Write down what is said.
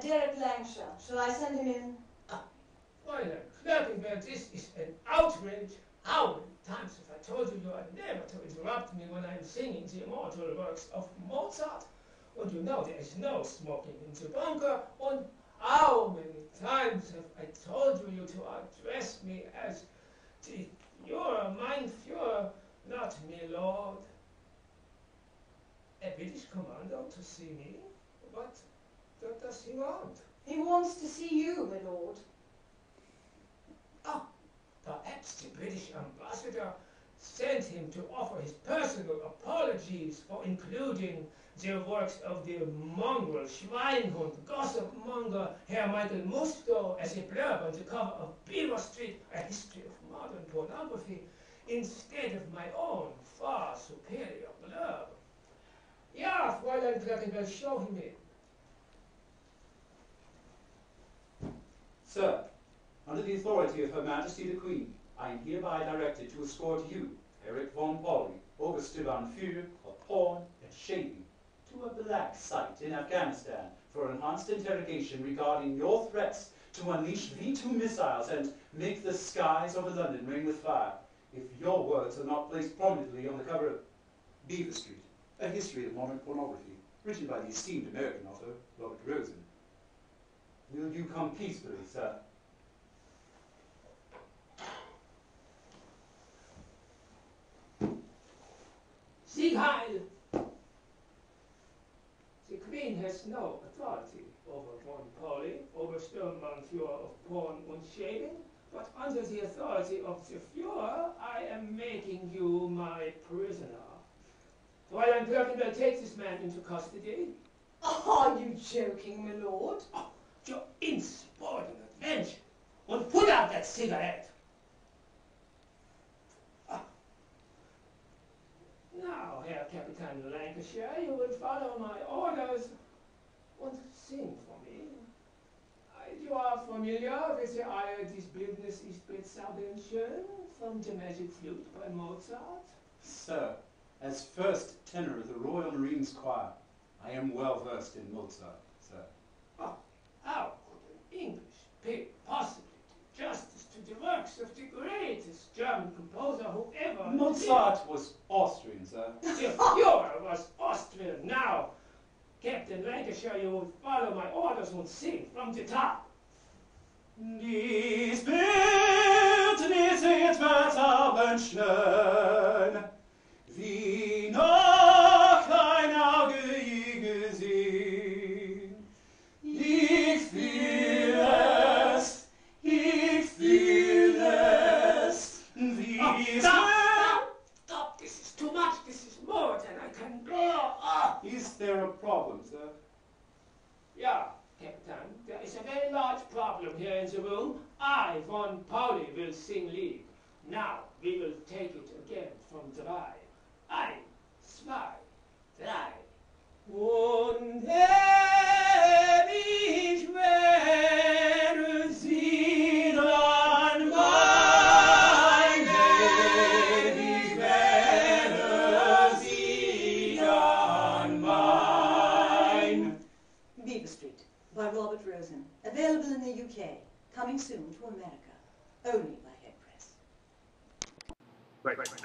dear Lancashire, shall I send him in? Why, the flirting bird, this is an outrage. How many times have I told you you are never to interrupt me when I am singing the immortal works of Mozart? And you know there is no smoking in the bunker. And how many times have I told you to address me as the Führer, mein Führer, not me, Lord? A British commando to see me? What does he want? He wants to see you, my lord. Ah, perhaps the British ambassador sent him to offer his personal apologies for including the works of the mongrel Schweinhund, gossip monger Herr Michael Musto as a blurb on the cover of Beaver Street, A History of Modern Pornography, instead of my own far superior blurb. Ja, Fräulein Plattenberg, show him in. Sir, under the authority of Her Majesty the Queen, I am hereby directed to escort you, Erich von Pauli, Auguste van Führer of Porn and Shaming, to a black site in Afghanistan for enhanced interrogation regarding your threats to unleash V-2 missiles and make the skies over London ring with fire, if your words are not placed prominently on the cover of Beaver Street, A History of Modern Pornography, written by the esteemed American author, Robert Rosen. Will you come peacefully, sir? Sieg Heil! The Queen has no authority over von Pauli, over Sternmann Fuhrer of Porn Munchen, but under the authority of the Fuhrer, I am making you my prisoner. Fräulein Plattenberg, take this man into custody. Are you joking, my lord? Oh, your insubordinate venture. One, put out that cigarette. Now, Herr Captain Lancashire, you will follow my orders and sing for me. You are familiar with the "This Bildnis ist bezaubernd schön" from The Magic Flute by Mozart? Sir, as first tenor of the Royal Marines choir, I am well versed in Mozart, sir. Oh, how could an English pig possibly do justice to the works of the greatest German composer who ever... Mozart lived? Was Austrian, sir. The Führer was Austrian. Now, Captain Lancashire, you will follow my orders and sing from the top. Dies Bildnis ist bezaubernd schön, wie noch kein Auge je gesehen. Ich fühl es, wie... Oh, stop, this is too much, this is more than I can bear. Oh. Is there a problem, sir? Yeah, Captain, there is a very large problem here in the room. I, von Pauli, will sing lead. Now, we will take it again from dry. 1, 2, 3. Und ewig werden sie dann weinen, ewig werden sie dann weinen. Beaver Street by Robert Rosen, available in the UK, coming soon to America, only by Headpress. Right.